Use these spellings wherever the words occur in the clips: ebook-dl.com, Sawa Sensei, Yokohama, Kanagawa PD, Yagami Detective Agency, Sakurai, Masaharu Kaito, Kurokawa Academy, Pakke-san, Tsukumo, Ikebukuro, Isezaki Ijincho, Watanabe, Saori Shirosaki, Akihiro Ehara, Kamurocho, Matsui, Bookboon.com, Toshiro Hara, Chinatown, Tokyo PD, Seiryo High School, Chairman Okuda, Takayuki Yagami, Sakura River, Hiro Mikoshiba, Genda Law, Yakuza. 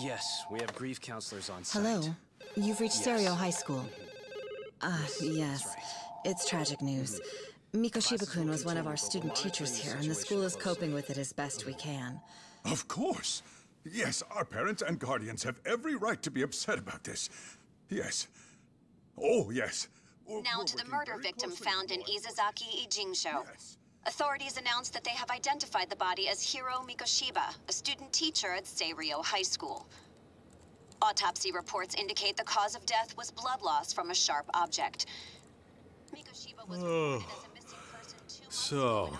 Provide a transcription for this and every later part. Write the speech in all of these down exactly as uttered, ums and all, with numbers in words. Yes, we have grief counselors on site. Hello. You've reached Seiryo yes. High School. Ah, yes. Uh, yes. Right. It's tragic news. Mm-hmm. Mikoshiba-kun was one of our student teachers here, and the school is coping with it as best we can. Of course. Yes, our parents and guardians have every right to be upset about this. Yes. Oh, yes. Now to the murder victim found in Isezaki Ijincho. Yes. Authorities announced that they have identified the body as Hiro Mikoshiba, a student teacher at Seiryo High School. Autopsy reports indicate the cause of death was blood loss from a sharp object. Mikoshiba was reported as a missing person two months ago in October.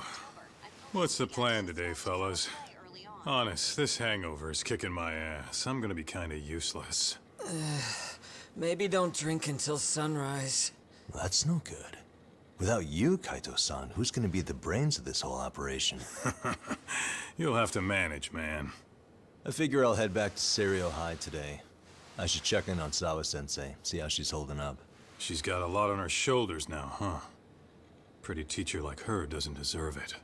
What's the plan today, fellas? Honest, this hangover is kicking my ass. I'm gonna be kinda useless. Uh, maybe don't drink until sunrise. That's no good. Without you, Kaito-san, who's gonna be the brains of this whole operation? You'll have to manage, man. I figure I'll head back to Seiryo High today. I should check in on Sawa Sensei, see how she's holding up. She's got a lot on her shoulders now, huh? Pretty teacher like her doesn't deserve it.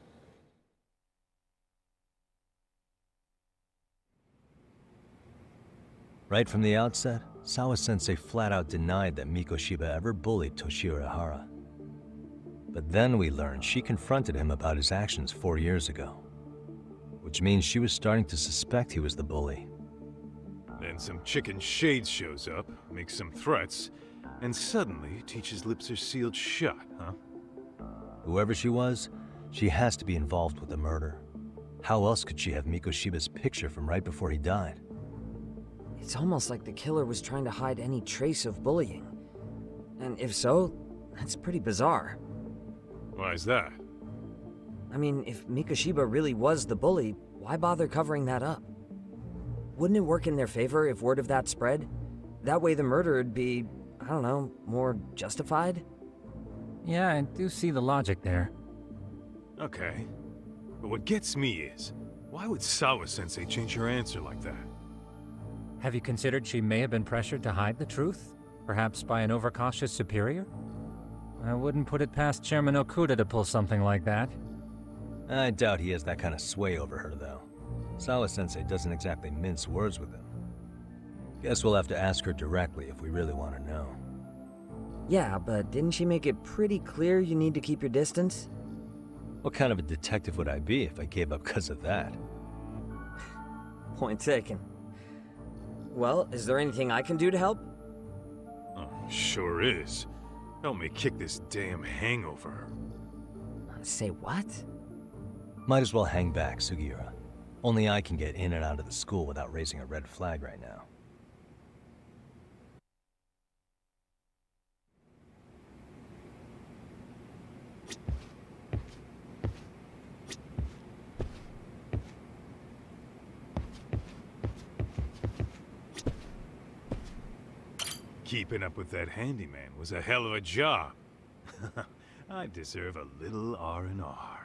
Right from the outset, Sawa-sensei flat-out denied that Mikoshiba ever bullied Toshiro Hara. But then we learned she confronted him about his actions four years ago, which means she was starting to suspect he was the bully. Then some chicken shades shows up, makes some threats, and suddenly Teach's lips are sealed shut, huh? Whoever she was, she has to be involved with the murder. How else could she have Mikoshiba's picture from right before he died? It's almost like the killer was trying to hide any trace of bullying. And if so, that's pretty bizarre. Why is that? I mean, if Mikoshiba really was the bully, why bother covering that up? Wouldn't it work in their favor if word of that spread? That way the murder would be, I don't know, more justified? Yeah, I do see the logic there. Okay. But what gets me is, why would Sawa-sensei change her answer like that? Have you considered she may have been pressured to hide the truth? Perhaps by an overcautious superior? I wouldn't put it past Chairman Okuda to pull something like that. I doubt he has that kind of sway over her, though. Sawa-sensei doesn't exactly mince words with him. Guess we'll have to ask her directly if we really want to know. Yeah, but didn't she make it pretty clear you need to keep your distance? What kind of a detective would I be if I gave up because of that? Point taken. Well, is there anything I can do to help? Oh, sure is. Help me kick this damn hangover. Say what? Might as well hang back, Sugiura. Only I can get in and out of the school without raising a red flag right now. Keeping up with that handyman was a hell of a job. I deserve a little R and R.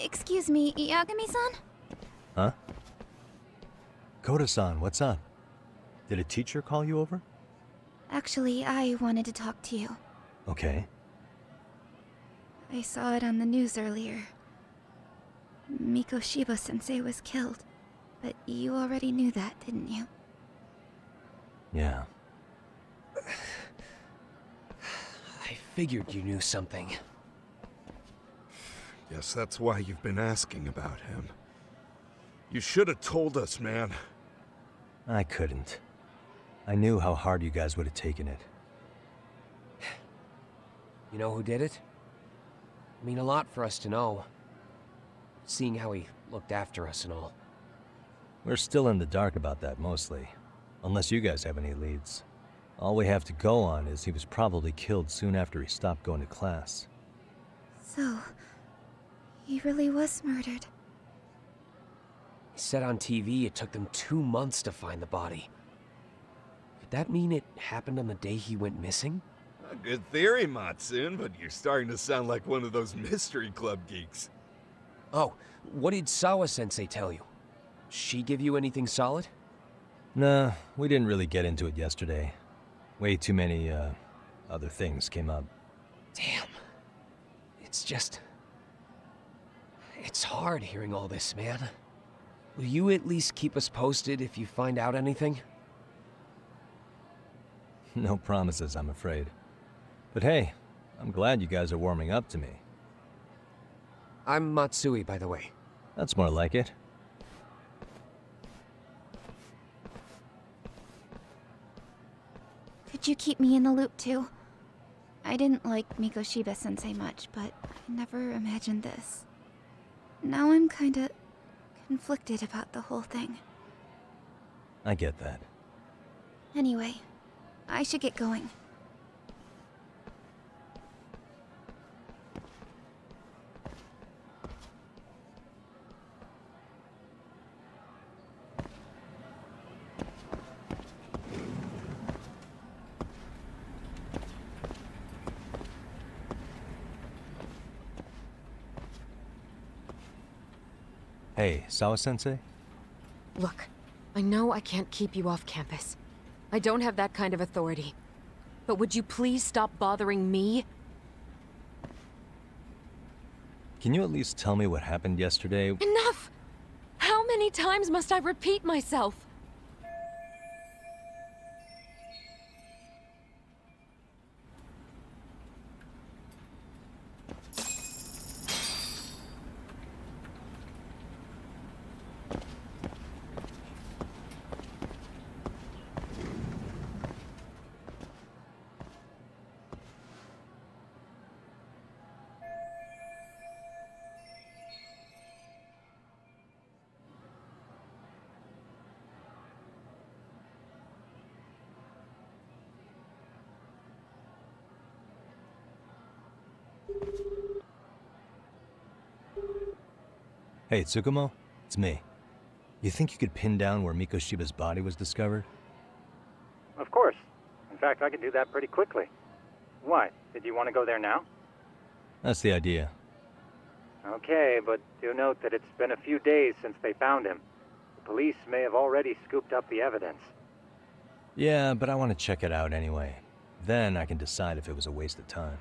Excuse me, Yagami-san? Huh? Dakota-san, what's up? Did a teacher call you over? Actually, I wanted to talk to you. Okay. I saw it on the news earlier. Mikoshiba-sensei was killed, but you already knew that, didn't you? Yeah. I figured you knew something. Yes, that's why you've been asking about him. You should have told us, man. I couldn't. I knew how hard you guys would have taken it. You know who did it? It'd mean a lot for us to know. Seeing how he looked after us and all. We're still in the dark about that, mostly. Unless you guys have any leads. All we have to go on is he was probably killed soon after he stopped going to class. So, he really was murdered. He said on T V it took them two months to find the body. Did that mean it happened on the day he went missing? A good theory, Matsune, but you're starting to sound like one of those mystery club geeks. Oh, what did Sawa-sensei tell you? She give you anything solid? Nah, we didn't really get into it yesterday. Way too many, uh, other things came up. Damn. It's just... It's hard hearing all this, man. Will you at least keep us posted if you find out anything? No promises, I'm afraid. But hey, I'm glad you guys are warming up to me. I'm Matsui, by the way. That's more like it. Could you keep me in the loop, too? I didn't like Mikoshiba-sensei much, but I never imagined this. Now I'm kinda conflicted about the whole thing. I get that. Anyway, I should get going. Hey, Sawa-sensei? Look, I know I can't keep you off campus. I don't have that kind of authority. But would you please stop bothering me? Can you at least tell me what happened yesterday? Enough! How many times must I repeat myself? Hey, Tsukumo, it's me. You think you could pin down where Mikoshiba's body was discovered? Of course. In fact, I could do that pretty quickly. Why? Did you want to go there now? That's the idea. Okay, but do note that it's been a few days since they found him. The police may have already scooped up the evidence. Yeah, but I want to check it out anyway. Then I can decide if it was a waste of time.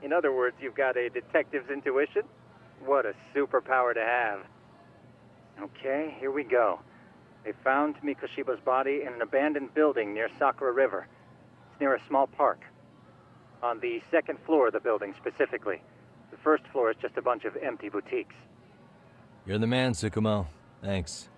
In other words, you've got a detective's intuition? What a superpower to have. Okay, here we go. They found Mikoshiba's body in an abandoned building near Sakura River. It's near a small park. On the second floor of the building, specifically. The first floor is just a bunch of empty boutiques. You're the man, Tsukumo. Thanks.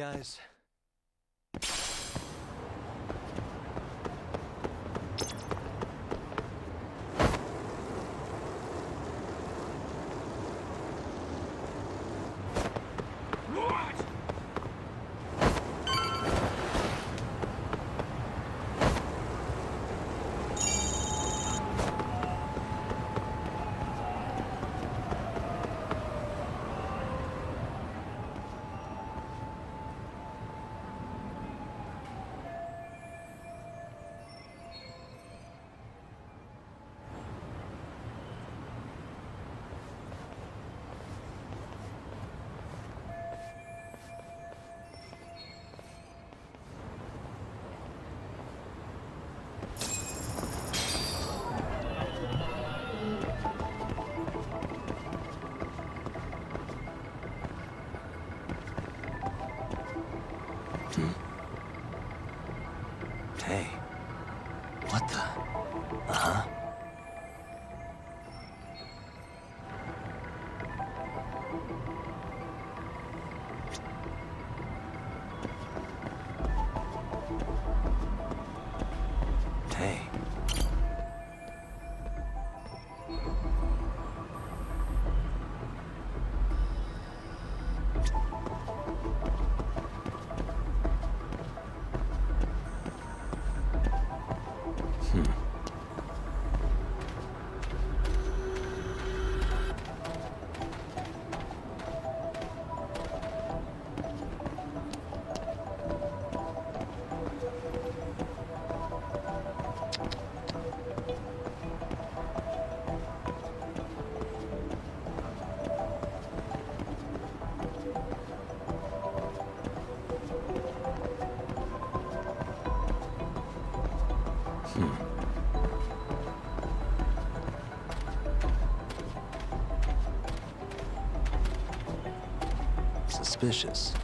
guys. Suspicious.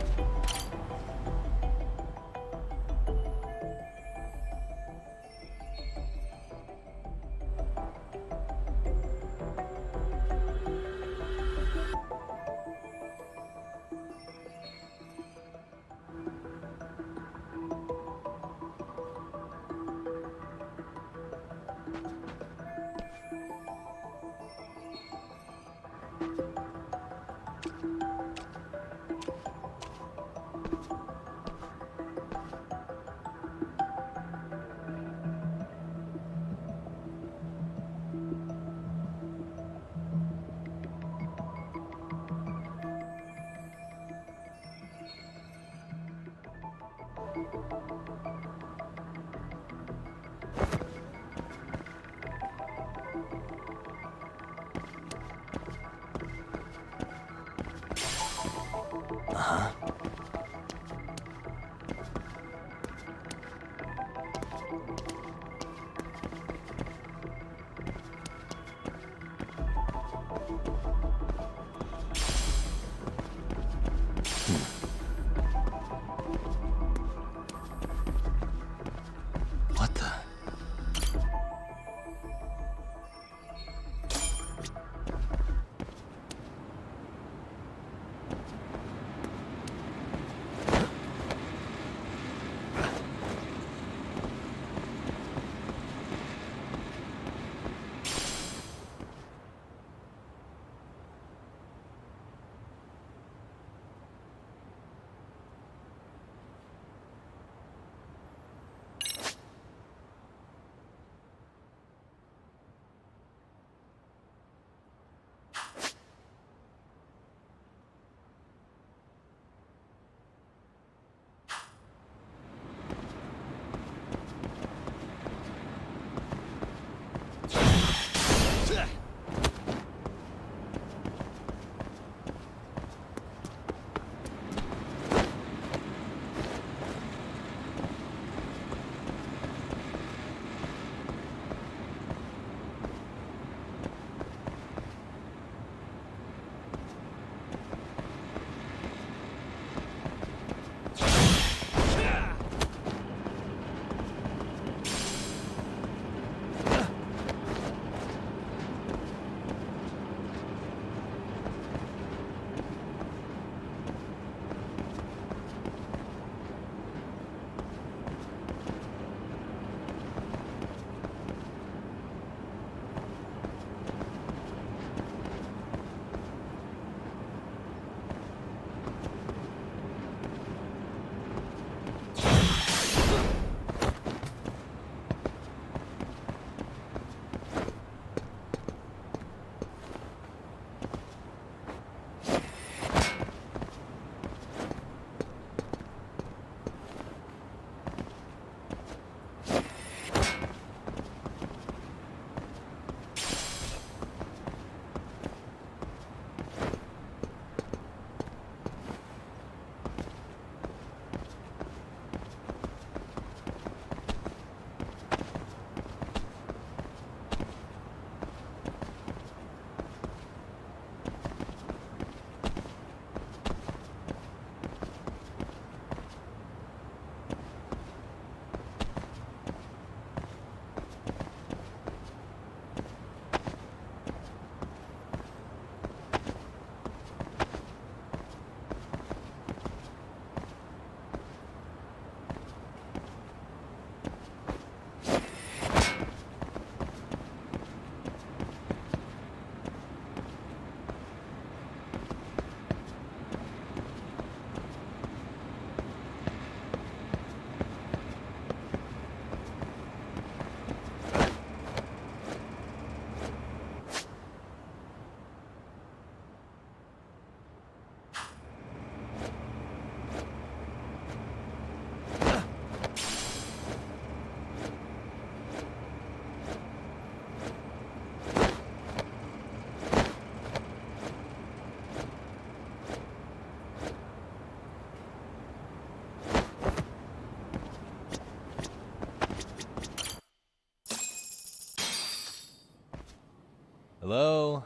Hello?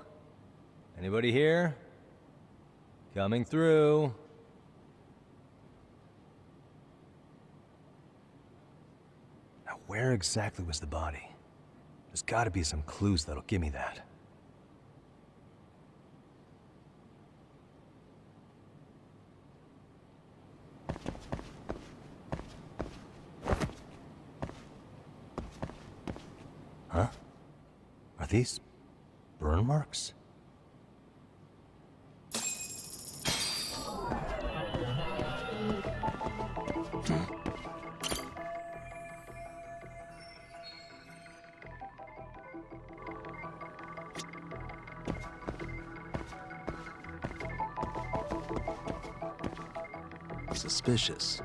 Anybody here? Coming through. Now, where exactly was the body? There's gotta be some clues that'll give me that. Huh? Are these burn marks? Suspicious.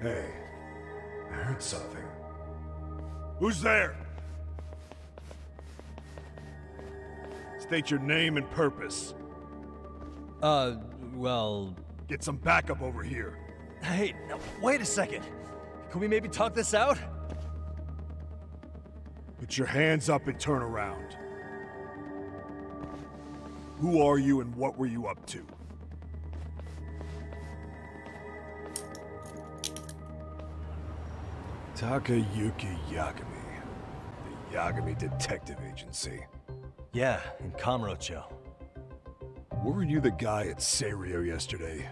Hey, I heard something. Who's there? State your name and purpose. Uh, well... Get some backup over here. Hey, no, wait a second. Can we maybe talk this out? Put your hands up and turn around. Who are you and what were you up to? Takayuki Yagami, the Yagami Detective Agency. Yeah, in Kamurocho. Weren't you the guy at Seiryo yesterday?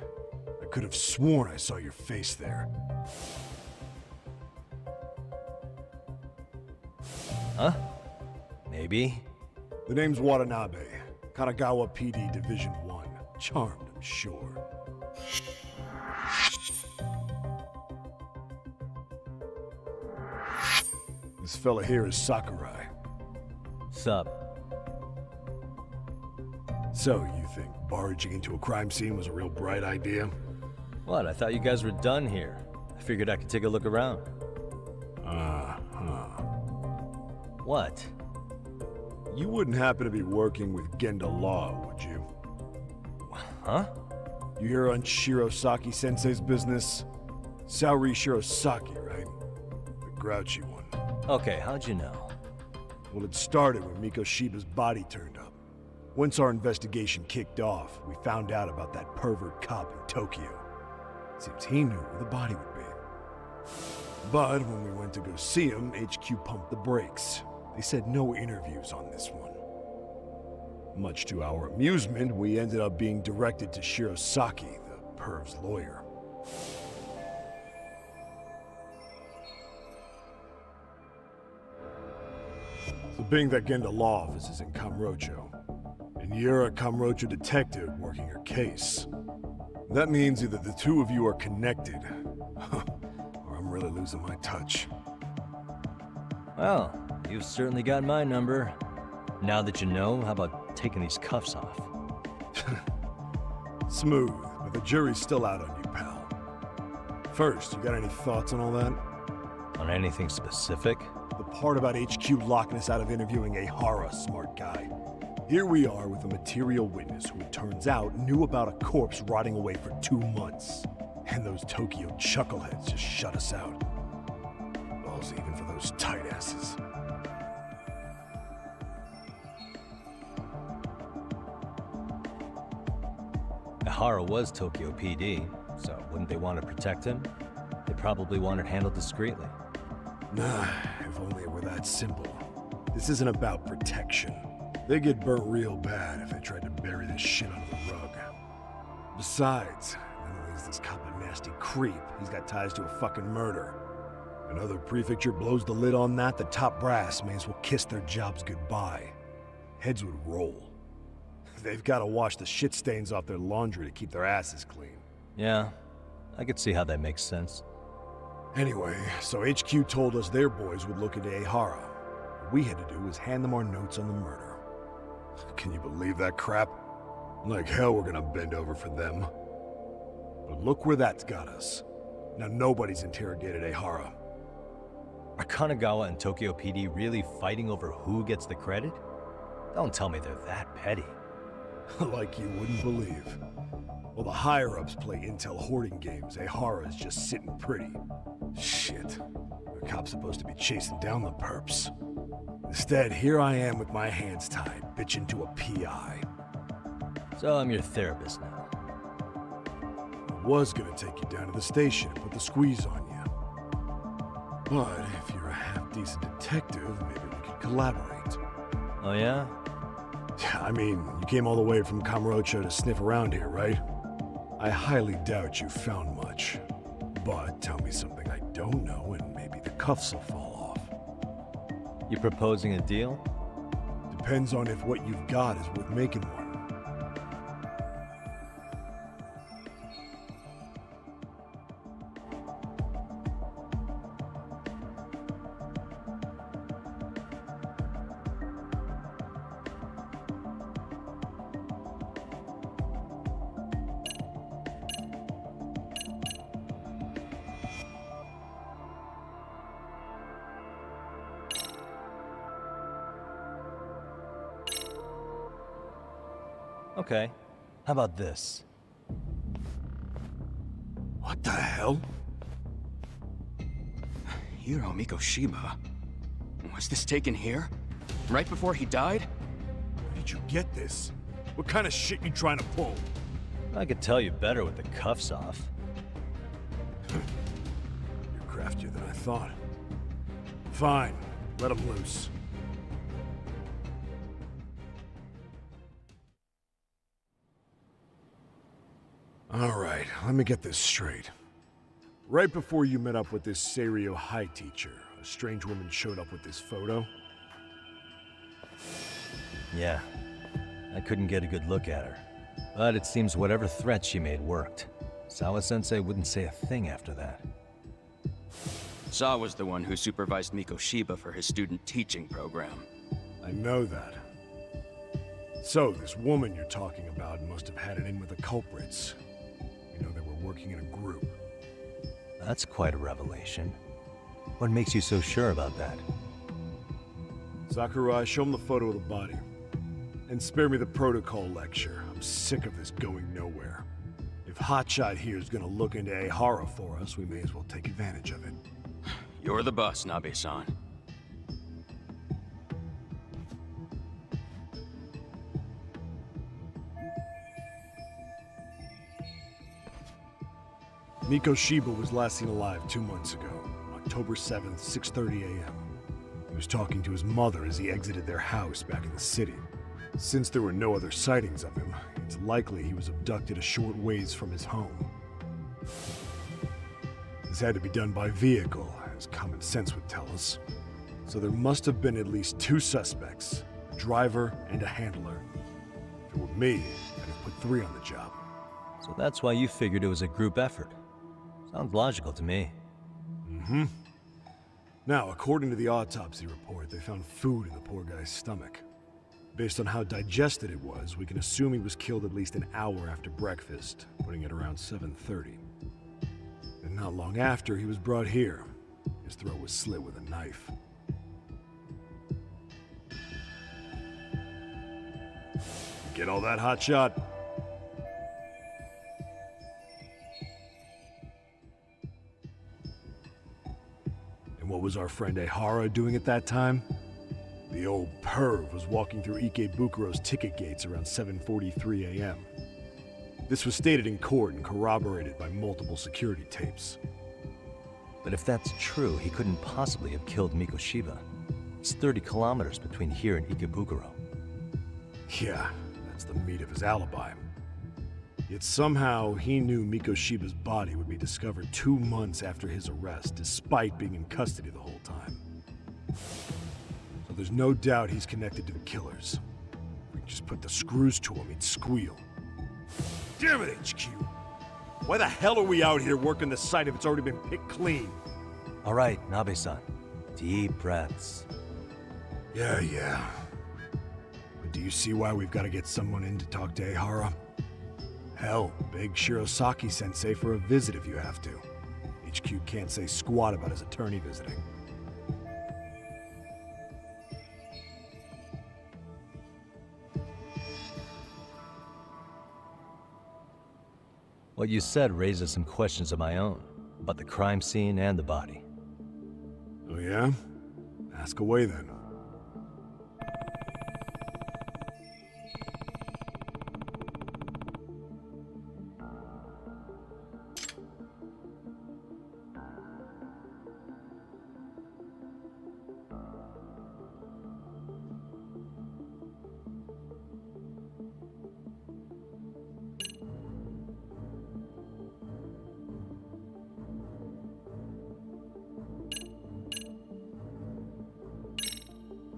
I could have sworn I saw your face there. Huh? Maybe? The name's Watanabe, Kanagawa P D Division one. Charmed, I'm sure. This fella here is Sakurai. Sup. So, you think barging into a crime scene was a real bright idea? What? I thought you guys were done here. I figured I could take a look around. Uh-huh. What? You wouldn't happen to be working with Genda Law, would you? Huh? You hear on Shirosaki Sensei's business? Saori Shirosaki, right? The grouchy one. Okay, how'd you know? Well, it started when Mikoshiba's body turned up. Once our investigation kicked off, we found out about that pervert cop in Tokyo. Seems he knew where the body would be. But when we went to go see him, H Q pumped the brakes. They said no interviews on this one. Much to our amusement, we ended up being directed to Shirosaki, the perv's lawyer. Being that Genda Law Office is in Kamurocho, and you're a Kamurocho detective working your case, that means either the two of you are connected, or I'm really losing my touch. Well, you've certainly got my number. Now that you know, how about taking these cuffs off? Smooth, but the jury's still out on you, pal. First, you got any thoughts on all that? On anything specific? The part about H Q locking us out of interviewing Ehara, smart guy. Here we are with a material witness who, it turns out, knew about a corpse rotting away for two months. And those Tokyo chuckleheads just shut us out. Balls even for those tight asses. Ehara was Tokyo P D, so wouldn't they want to protect him? They probably want it handled discreetly. Nah, if only it were that simple. This isn't about protection. They'd get burnt real bad if they tried to bury this shit under the rug. Besides, then there's this cop a nasty creep. He's got ties to a fucking murder. Another prefecture blows the lid on that, the top brass may as well kiss their jobs goodbye. Heads would roll. They've got to wash the shit stains off their laundry to keep their asses clean. Yeah, I could see how that makes sense. Anyway, so H Q told us their boys would look into Ehara. What we had to do was hand them our notes on the murder. Can you believe that crap? Like hell we're gonna bend over for them. But look where that's got us. Now nobody's interrogated Ehara. Are Kanagawa and Tokyo P D really fighting over who gets the credit? Don't tell me they're that petty. Like you wouldn't believe. While the higher-ups play intel hoarding games, Ehara's just sitting pretty. Shit. The cop's supposed to be chasing down the perps. Instead, here I am with my hands tied, bitching to a P I. So I'm your therapist now. I was gonna take you down to the station and put the squeeze on you. But if you're a half-decent detective, maybe we could collaborate. Oh yeah? I mean, you came all the way from Kamurocho to sniff around here, right? I highly doubt you found much. But tell me something I don't know and maybe the cuffs will fall off. You proposing a deal? Depends on if what you've got is worth making one. Okay, how about this? What the hell? Hiro Mikoshiba? Was this taken here? Right before he died? Where did you get this? What kind of shit you trying to pull? I could tell you better with the cuffs off. You're craftier than I thought. Fine, let him loose. Alright, let me get this straight. Right before you met up with this Seiryo High teacher, a strange woman showed up with this photo? Yeah. I couldn't get a good look at her. But it seems whatever threat she made worked. Sawa Sensei wouldn't say a thing after that. Sawa was the one who supervised Mikoshiba for his student teaching program. I know that. So, this woman you're talking about must have had it in with the culprits. You know, they were working in a group. That's quite a revelation. What makes you so sure about that? Sakurai, show him the photo of the body. And spare me the protocol lecture. I'm sick of this going nowhere. If Hotshot here is gonna look into Ehara for us, we may as well take advantage of it. You're the boss, Nabe-san. Mikoshiba was last seen alive two months ago, October seventh, six thirty a m He was talking to his mother as he exited their house back in the city. Since there were no other sightings of him, it's likely he was abducted a short ways from his home. This had to be done by vehicle, as common sense would tell us. So there must have been at least two suspects, a driver and a handler. If it were me, I'd have put three on the job. So that's why you figured it was a group effort. Sounds logical to me. Mm-hmm. Now, according to the autopsy report, they found food in the poor guy's stomach. Based on how digested it was, we can assume he was killed at least an hour after breakfast, putting it around seven thirty. And not long after, he was brought here. His throat was slit with a knife. Get all that, Hotshot? What was our friend Ehara doing at that time? The old perv was walking through Ikebukuro's ticket gates around seven forty-three a m This was stated in court and corroborated by multiple security tapes. But if that's true, he couldn't possibly have killed Mikoshiba. It's thirty kilometers between here and Ikebukuro. Yeah, that's the meat of his alibi. Yet somehow he knew Mikoshiba's body would be discovered two months after his arrest, despite being in custody the whole time. So there's no doubt he's connected to the killers. If we just put the screws to him, he'd squeal. Damn it, H Q! Why the hell are we out here working the site if it's already been picked clean? All right, Nabe-san. Deep breaths. Yeah, yeah. But do you see why we've got to get someone in to talk to Ehara? Hell, beg Shirosaki sensei for a visit if you have to. H Q can't say squat about his attorney visiting. What you said raises some questions of my own, about the crime scene and the body. Oh yeah? Ask away then.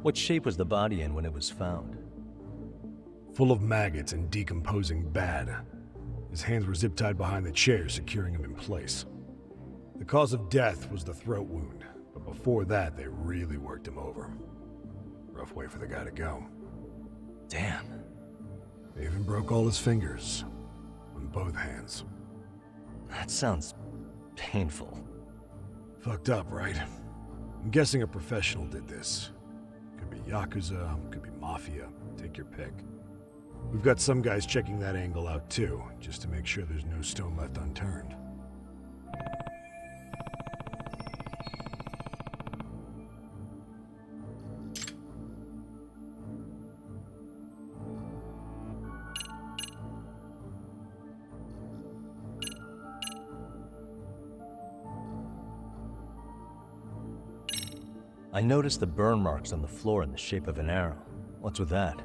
What shape was the body in when it was found? Full of maggots and decomposing bad. His hands were zip-tied behind the chair, securing him in place. The cause of death was the throat wound, but before that, they really worked him over. Rough way for the guy to go. Damn. They even broke all his fingers, on both hands. That sounds painful. Fucked up, right? I'm guessing a professional did this. Could be Yakuza, could be Mafia, take your pick. We've got some guys checking that angle out too, just to make sure there's no stone left unturned. I noticed the burn marks on the floor in the shape of an arrow. What's with that?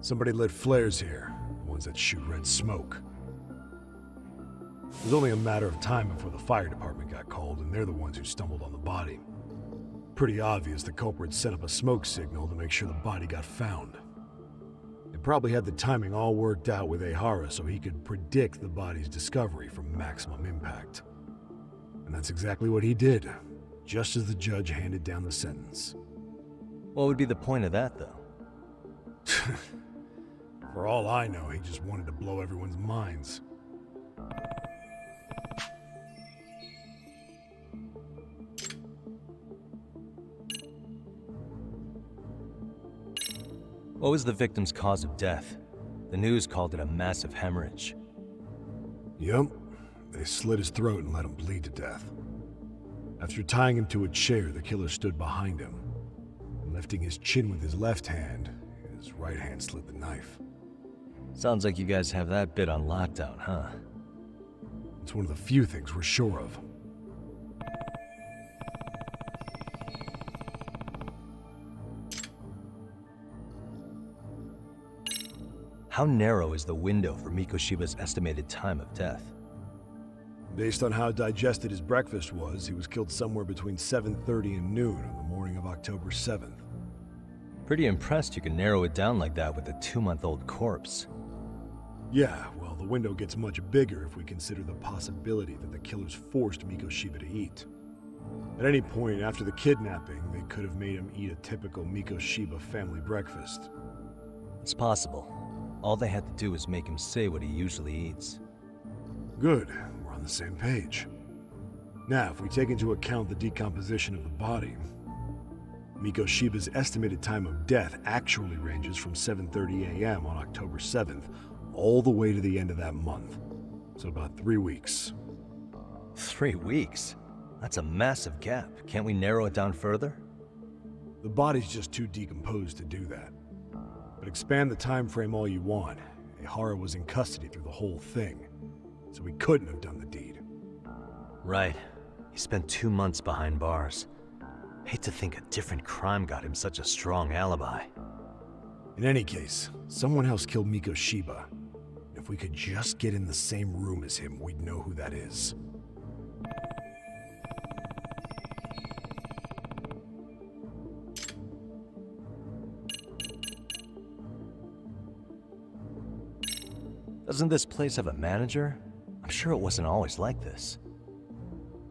Somebody lit flares here, the ones that shoot red smoke. It was only a matter of time before the fire department got called, and they're the ones who stumbled on the body. Pretty obvious the culprit set up a smoke signal to make sure the body got found. They probably had the timing all worked out with Ehara so he could predict the body's discovery from maximum impact. And that's exactly what he did. Just as the judge handed down the sentence. What would be the point of that, though? For all I know, he just wanted to blow everyone's minds. What was the victim's cause of death? The news called it a massive hemorrhage. Yep. They slit his throat and let him bleed to death. After tying him to a chair, the killer stood behind him. Lifting his chin with his left hand, his right hand slid the knife. Sounds like you guys have that bit on lockdown, huh? It's one of the few things we're sure of. How narrow is the window for Mikoshiba's estimated time of death? Based on how digested his breakfast was, he was killed somewhere between seven thirty and noon on the morning of October seventh. Pretty impressed you can narrow it down like that with a two-month-old corpse. Yeah, well, the window gets much bigger if we consider the possibility that the killers forced Mikoshiba to eat. At any point after the kidnapping, they could have made him eat a typical Mikoshiba family breakfast. It's possible. All they had to do was make him say what he usually eats. Good. On the same page. Now, if we take into account the decomposition of the body, Mikoshiba's estimated time of death actually ranges from seven thirty a m on October seventh all the way to the end of that month. So about three weeks. Three weeks? That's a massive gap. Can't we narrow it down further? The body's just too decomposed to do that. But expand the time frame all you want. Ehara was in custody through the whole thing. So we couldn't have done the deed. Right. He spent two months behind bars. Hate to think a different crime got him such a strong alibi. In any case, someone else killed Mikoshiba. If we could just get in the same room as him, we'd know who that is. Doesn't this place have a manager? I'm sure it wasn't always like this.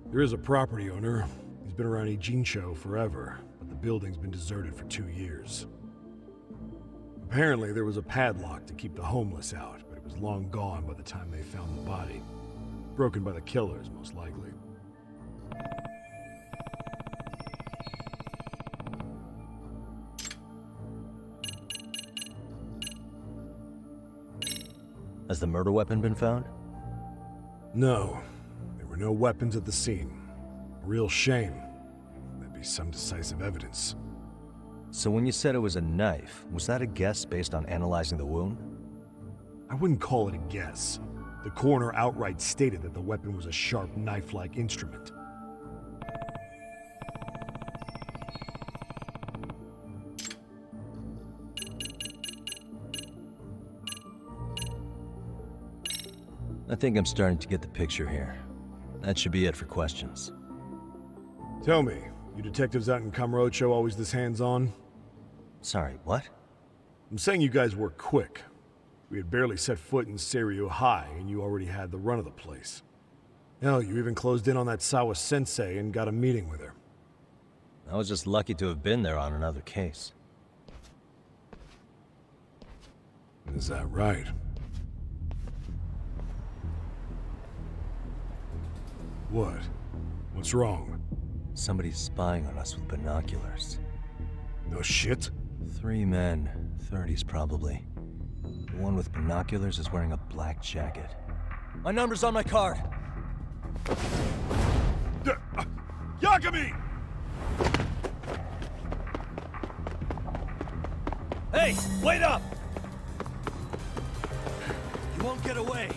There is a property owner. He's been around Ijincho forever, but the building's been deserted for two years. Apparently there was a padlock to keep the homeless out, but it was long gone by the time they found the body. Broken by the killers, most likely. Has the murder weapon been found? No. There were no weapons at the scene. A real shame. That'd be some decisive evidence. So when you said it was a knife, was that a guess based on analyzing the wound? I wouldn't call it a guess. The coroner outright stated that the weapon was a sharp, knife-like instrument. I think I'm starting to get the picture here. That should be it for questions. Tell me. You detectives out in Kamurocho always this hands-on? Sorry, what? I'm saying you guys were quick. We had barely set foot in Seiryo High, and you already had the run of the place. Hell, you even closed in on that Sawa Sensei and got a meeting with her. I was just lucky to have been there on another case. Is that right? What? What's wrong? Somebody's spying on us with binoculars. No shit? Three men, thirties probably. The one with binoculars is wearing a black jacket. My number's on my card! D- uh, Yagami! Hey, wait up! You won't get away.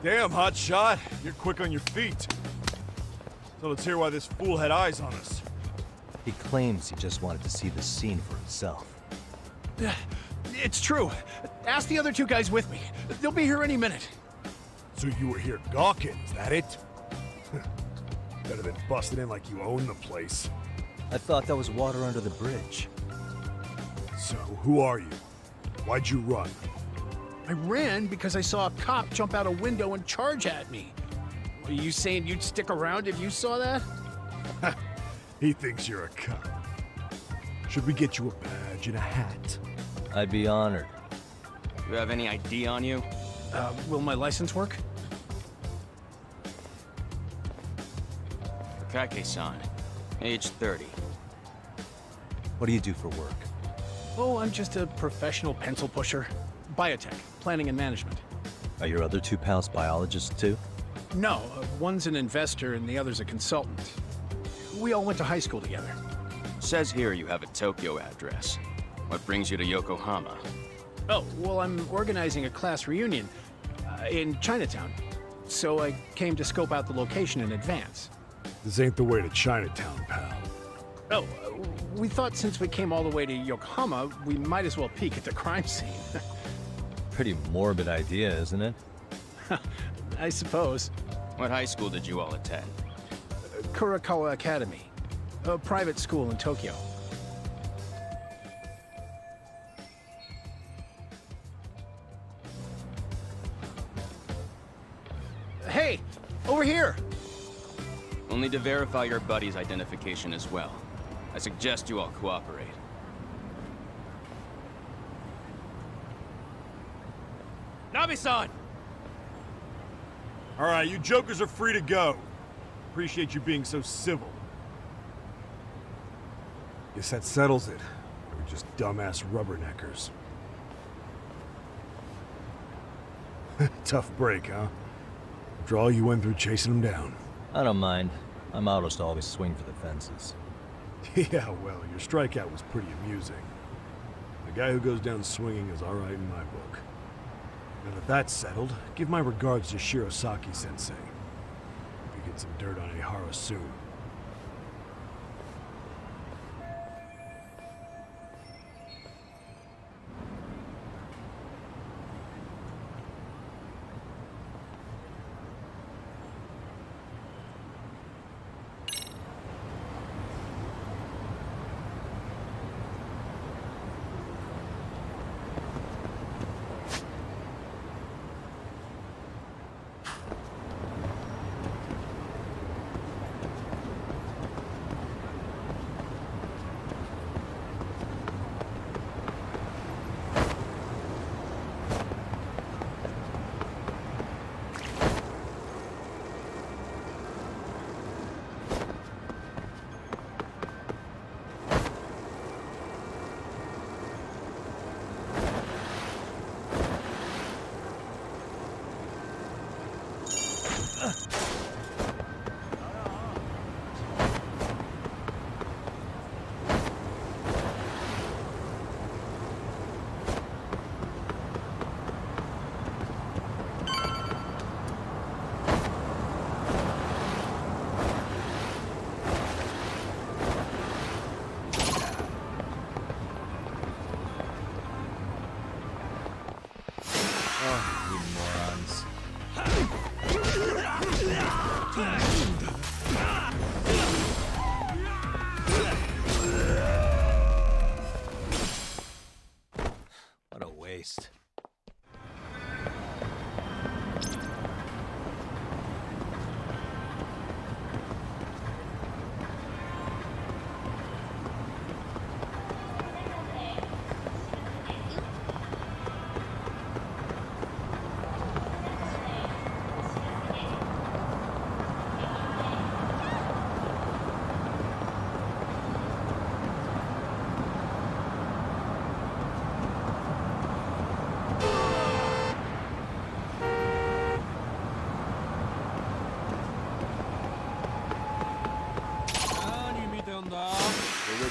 Damn, hotshot. You're quick on your feet. So let's hear why this fool had eyes on us. He claims he just wanted to see the scene for himself. It's true. Ask the other two guys with me. They'll be here any minute. So you were here gawking, is that it? Better than busting in like you own the place. I thought that was water under the bridge. So, who are you? Why'd you run? I ran because I saw a cop jump out a window and charge at me. Are you saying you'd stick around if you saw that? He thinks you're a cop. Should we get you a badge and a hat? I'd be honored. You have any I D on you? Uh, will my license work? Pakke-san, age thirty. What do you do for work? Oh, I'm just a professional pencil pusher. Biotech, planning and management. Are your other two pals biologists too? No, uh, one's an investor and the other's a consultant. We all went to high school together. Says here you have a Tokyo address. What brings you to Yokohama? Oh, well, I'm organizing a class reunion uh, in Chinatown. So I came to scope out the location in advance. This ain't the way to Chinatown, pal. Oh, uh, we thought since we came all the way to Yokohama, we might as well peek at the crime scene. Pretty morbid idea, isn't it? I suppose. What high school did you all attend? Uh, Kurokawa Academy, a private school in Tokyo. Hey, over here! We'll need to verify your buddy's identification as well. I suggest you all cooperate. Nabi-san! All right, you jokers are free to go. Appreciate you being so civil. Guess that settles it. We're just dumbass rubberneckers. Tough break, huh? Draw you in through chasing them down. I don't mind. I'm almost always swing for the fences. Yeah, well, your strikeout was pretty amusing. The guy who goes down swinging is all right in my book. Now that that's settled, give my regards to Shirosaki Sensei. If you get some dirt on Ehara soon.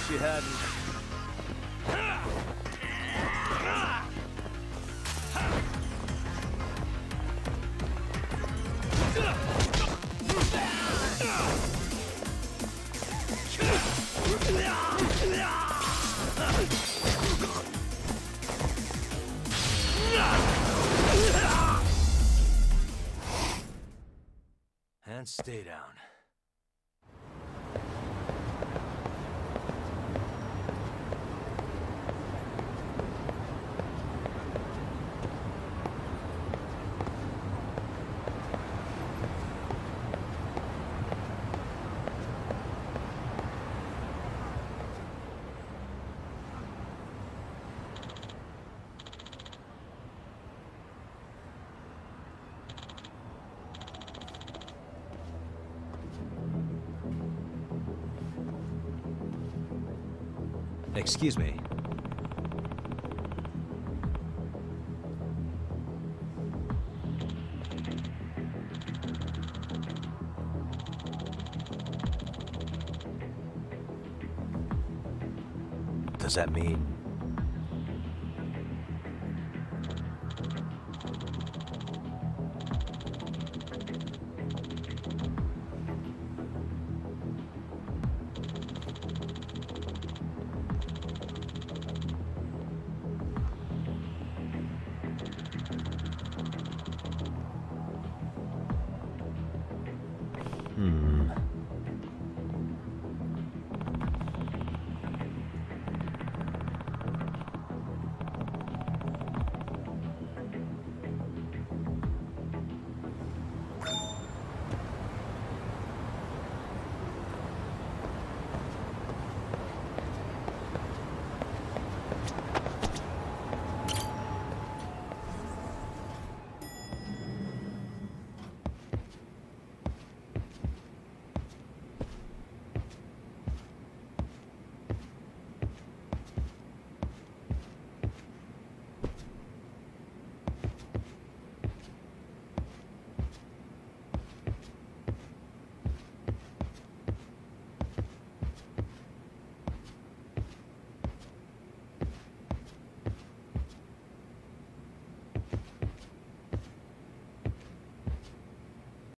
She hadn't. And stay down. Excuse me. Does that mean...